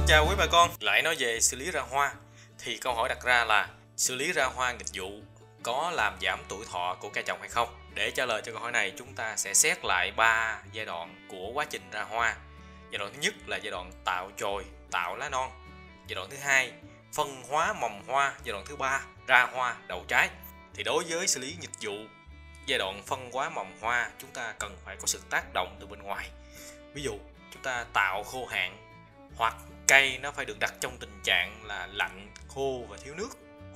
Xin chào quý bà con. Lại nói về xử lý ra hoa thì câu hỏi đặt ra là xử lý ra hoa nghịch vụ có làm giảm tuổi thọ của cây trồng hay không? Để trả lời cho câu hỏi này, chúng ta sẽ xét lại 3 giai đoạn của quá trình ra hoa. Giai đoạn thứ nhất là giai đoạn tạo chồi, tạo lá non. Giai đoạn thứ hai, phân hóa mầm hoa. Giai đoạn thứ ba, ra hoa đậu trái. Thì đối với xử lý nghịch vụ, giai đoạn phân hóa mầm hoa, chúng ta cần phải có sự tác động từ bên ngoài. Ví dụ, chúng ta tạo khô hạn hoặc cây nó phải được đặt trong tình trạng là lạnh, khô và thiếu nước,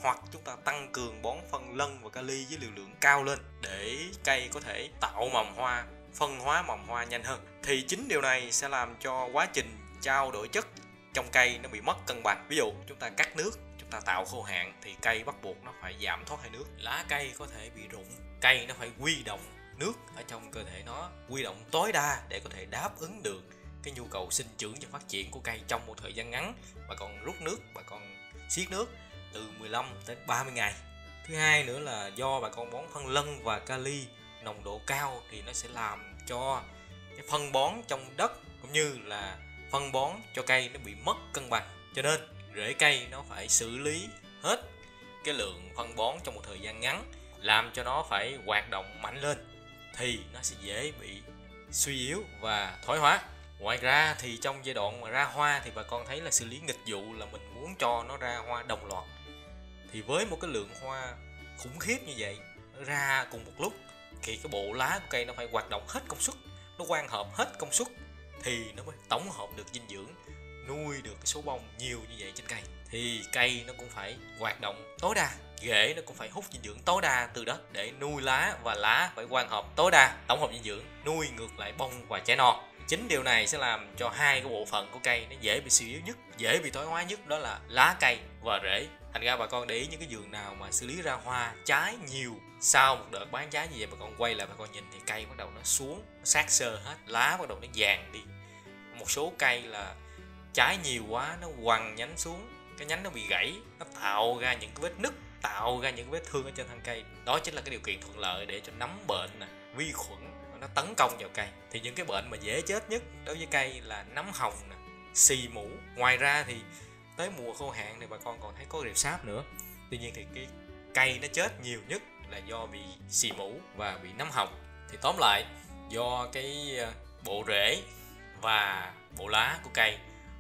hoặc chúng ta tăng cường bón phân lân và kali với liều lượng cao lên để cây có thể tạo mầm hoa, phân hóa mầm hoa nhanh hơn. Thì chính điều này sẽ làm cho quá trình trao đổi chất trong cây nó bị mất cân bằng. Ví dụ chúng ta cắt nước, chúng ta tạo khô hạn thì cây bắt buộc nó phải giảm thoát hơi nước, lá cây có thể bị rụng, cây nó phải huy động nước ở trong cơ thể nó, huy động tối đa để có thể đáp ứng được cái nhu cầu sinh trưởng và phát triển của cây trong một thời gian ngắn. Bà con rút nước, bà con siết nước từ 15 đến 30 ngày. Thứ hai nữa là do bà con bón phân lân và kali nồng độ cao thì nó sẽ làm cho cái phân bón trong đất cũng như là phân bón cho cây nó bị mất cân bằng. Cho nên rễ cây nó phải xử lý hết cái lượng phân bón trong một thời gian ngắn, làm cho nó phải hoạt động mạnh lên thì nó sẽ dễ bị suy yếu và thoái hóa. Ngoài ra thì trong giai đoạn mà ra hoa thì bà con thấy là xử lý nghịch vụ là mình muốn cho nó ra hoa đồng loạt. Thì với một cái lượng hoa khủng khiếp như vậy ra cùng một lúc thì cái bộ lá của cây nó phải hoạt động hết công suất, nó quang hợp hết công suất thì nó mới tổng hợp được dinh dưỡng, nuôi được cái số bông nhiều như vậy trên cây. Thì cây nó cũng phải hoạt động tối đa, rễ nó cũng phải hút dinh dưỡng tối đa từ đất để nuôi lá, và lá phải quang hợp tối đa, tổng hợp dinh dưỡng, nuôi ngược lại bông và trái non. Chính điều này sẽ làm cho hai cái bộ phận của cây nó dễ bị suy yếu nhất, dễ bị thoái hóa nhất, đó là lá cây và rễ. Thành ra bà con để ý những cái vườn nào mà xử lý ra hoa trái nhiều, sau một đợt bán trái như vậy bà con quay lại bà con nhìn thì cây bắt đầu nó xuống, nó sát sơ hết, lá bắt đầu nó vàng đi. Một số cây là trái nhiều quá nó quằn nhánh xuống, cái nhánh nó bị gãy, nó tạo ra những cái vết nứt, tạo ra những cái vết thương ở trên thân cây. Đó chính là cái điều kiện thuận lợi để cho nấm bệnh, vi khuẩn nó tấn công vào cây. Thì những cái bệnh mà dễ chết nhất đối với cây là nấm hồng, xì mủ. Ngoài ra thì tới mùa khô hạn thì bà con còn thấy có rệp sáp nữa. Tuy nhiên thì cái cây nó chết nhiều nhất là do bị xì mủ và bị nấm hồng. Thì tóm lại, do cái bộ rễ và bộ lá của cây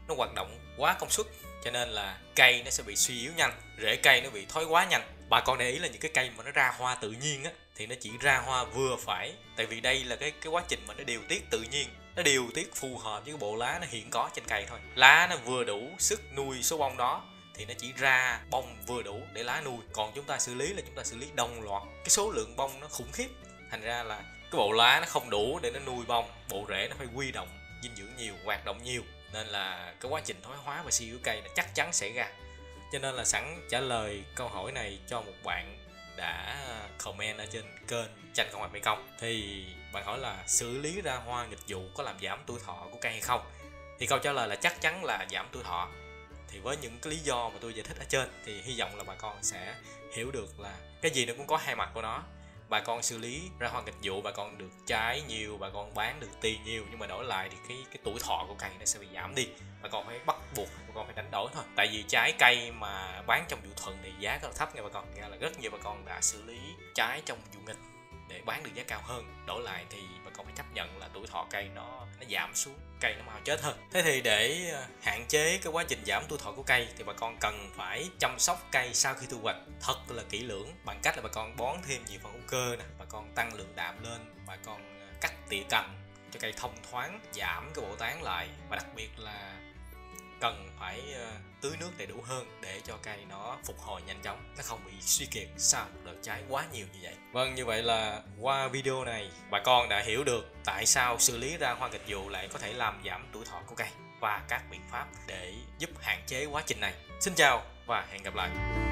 nó hoạt động quá công suất cho nên là cây nó sẽ bị suy yếu nhanh, rễ cây nó bị thoái hóa nhanh. Bà con để ý là những cái cây mà nó ra hoa tự nhiên á, thì nó chỉ ra hoa vừa phải, tại vì đây là cái quá trình mà nó điều tiết tự nhiên, nó điều tiết phù hợp với cái bộ lá nó hiện có trên cây thôi. Lá nó vừa đủ sức nuôi số bông đó thì nó chỉ ra bông vừa đủ để lá nuôi, còn chúng ta xử lý là chúng ta xử lý đồng loạt, cái số lượng bông nó khủng khiếp, thành ra là cái bộ lá nó không đủ để nó nuôi bông, bộ rễ nó phải huy động dinh dưỡng nhiều, hoạt động nhiều, nên là cái quá trình thoái hóa và suy yếu cây nó chắc chắn xảy ra. Cho nên là sẵn trả lời câu hỏi này cho một bạn đã comment ở trên kênh Chanh Không Hạt Mekong. Thì bạn hỏi là xử lý ra hoa nghịch vụ có làm giảm tuổi thọ của cây hay không? Thì câu trả lời là chắc chắn là giảm tuổi thọ. Thì với những cái lý do mà tôi giải thích ở trên thì hy vọng là bà con sẽ hiểu được là cái gì nó cũng có hai mặt của nó. Bà con xử lý ra hoa nghịch vụ, bà con được trái nhiều, bà con bán được tiền nhiều, nhưng mà đổi lại thì cái tuổi thọ của cây nó sẽ bị giảm đi. Bà con phải bắt buộc, bà con phải đánh đổi thôi. Tại vì trái cây mà bán trong vụ thuận thì giá rất là thấp nha bà con. Nghe là rất nhiều bà con đã xử lý trái trong vụ nghịch để bán được giá cao hơn. Đổi lại thì bà con phải chấp nhận là tuổi thọ cây nó giảm xuống, cây nó mau chết hơn. Thế thì để hạn chế cái quá trình giảm tuổi thọ của cây thì bà con cần phải chăm sóc cây sau khi thu hoạch thật là kỹ lưỡng, bằng cách là bà con bón thêm nhiều phân hữu cơ nè, bà con tăng lượng đạm lên, bà con cắt tỉa cành cho cây thông thoáng, giảm cái bộ tán lại, và đặc biệt là cần phải tưới nước đầy đủ hơn để cho cây nó phục hồi nhanh chóng, nó không bị suy kiệt sau một đợt trái quá nhiều như vậy. Vâng, như vậy là qua video này bà con đã hiểu được tại sao xử lý ra hoa nghịch vụ lại có thể làm giảm tuổi thọ của cây và các biện pháp để giúp hạn chế quá trình này. Xin chào và hẹn gặp lại.